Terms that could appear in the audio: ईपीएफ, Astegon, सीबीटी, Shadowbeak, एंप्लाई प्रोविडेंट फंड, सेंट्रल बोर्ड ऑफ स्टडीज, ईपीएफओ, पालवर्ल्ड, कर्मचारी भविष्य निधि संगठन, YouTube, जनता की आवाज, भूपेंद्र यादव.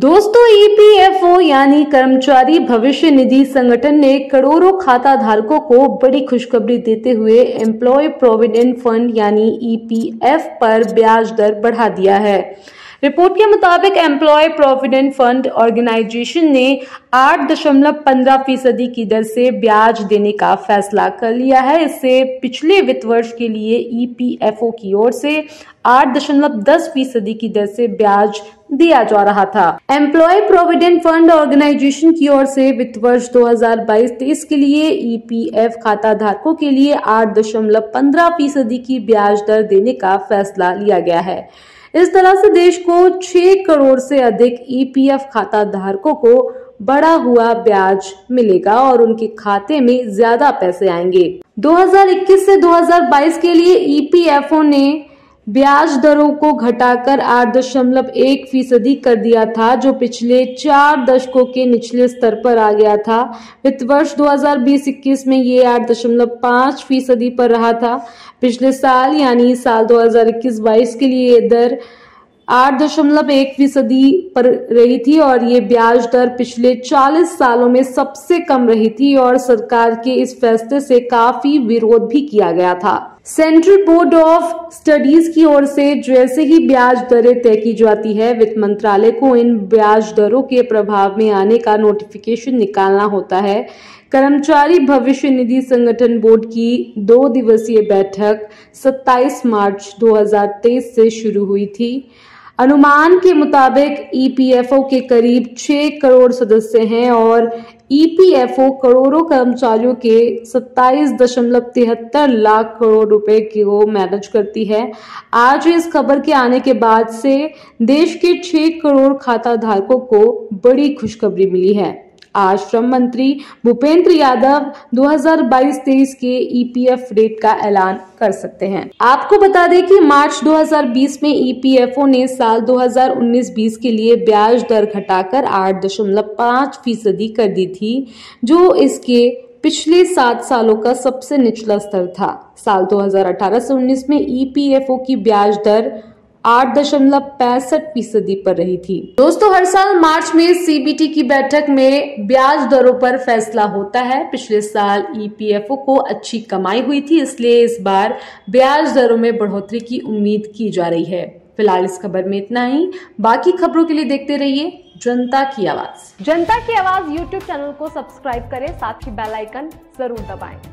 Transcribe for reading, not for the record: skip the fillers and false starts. दोस्तों ईपीएफओ यानी कर्मचारी भविष्य निधि संगठन ने करोड़ों खाता धारकों को बड़ी खुशखबरी देते हुए एम्प्लॉय प्रोविडेंट फंड यानी ईपीएफ पर ब्याज दर बढ़ा दिया है। रिपोर्ट के मुताबिक एम्प्लॉय प्रोविडेंट फंड ऑर्गेनाइजेशन ने 8.15% की दर से ब्याज देने का फैसला कर लिया है। इससे पिछले वित्त वर्ष के लिए ईपीएफओ की ओर से 8.10% की दर से ब्याज दिया जा रहा था। एम्प्लॉय प्रोविडेंट फंड ऑर्गेनाइजेशन की ओर से वित्त वर्ष 2022-23 के लिए ईपीएफ खाता धारकों के लिए 8.15% की ब्याज दर देने का फैसला लिया गया है। इस तरह से देश को 6 करोड़ से अधिक ईपीएफ खाता धारकों को बढ़ा हुआ ब्याज मिलेगा और उनके खाते में ज्यादा पैसे आएंगे। 2021 से 2022 के लिए ईपीएफओ ने ब्याज दरों को घटाकर 8.1% कर दिया था, जो पिछले 4 दशकों के निचले स्तर पर आ गया था। वित्त वर्ष 2020-21 में ये 8.5% पर रहा था। पिछले साल यानी साल 2021-22 के लिए ये दर 8.1% पर रही थी और ये ब्याज दर पिछले 40 सालों में सबसे कम रही थी और सरकार के इस फैसले से काफी विरोध भी किया गया था। सेंट्रल बोर्ड ऑफ स्टडीज की ओर से जैसे ही ब्याज दरें तय की जाती है, वित्त मंत्रालय को इन ब्याज दरों के प्रभाव में आने का नोटिफिकेशन निकालना होता है। कर्मचारी भविष्य निधि संगठन बोर्ड की 2 दिवसीय बैठक 27 मार्च 2023 से शुरू हुई थी। अनुमान के मुताबिक ईपीएफओ के करीब 6 करोड़ सदस्य हैं और ईपीएफओ करोड़ों कर्मचारियों के 27.73 लाख करोड़ रुपए को मैनेज करती है। आज इस खबर के आने के बाद से देश के 6 करोड़ खाता धारकों को बड़ी खुशखबरी मिली है। आज श्रम मंत्री भूपेंद्र यादव 2022-23 के ईपीएफ रेट का ऐलान कर सकते हैं। आपको बता दें कि मार्च 2020 में ईपीएफओ ने साल 2019-20 के लिए ब्याज दर घटाकर 8.5% कर दी थी, जो इसके पिछले 7 सालों का सबसे निचला स्तर था। साल 2018-19 में ईपीएफओ की ब्याज दर 8.65% पर रही थी। दोस्तों हर साल मार्च में सीबीटी की बैठक में ब्याज दरों पर फैसला होता है। पिछले साल ईपीएफओ को अच्छी कमाई हुई थी, इसलिए इस बार ब्याज दरों में बढ़ोतरी की उम्मीद की जा रही है। फिलहाल इस खबर में इतना ही। बाकी खबरों के लिए देखते रहिए जनता की आवाज। जनता की आवाज YouTube चैनल को सब्सक्राइब करें, साथ ही बेल आइकन जरूर दबाएं।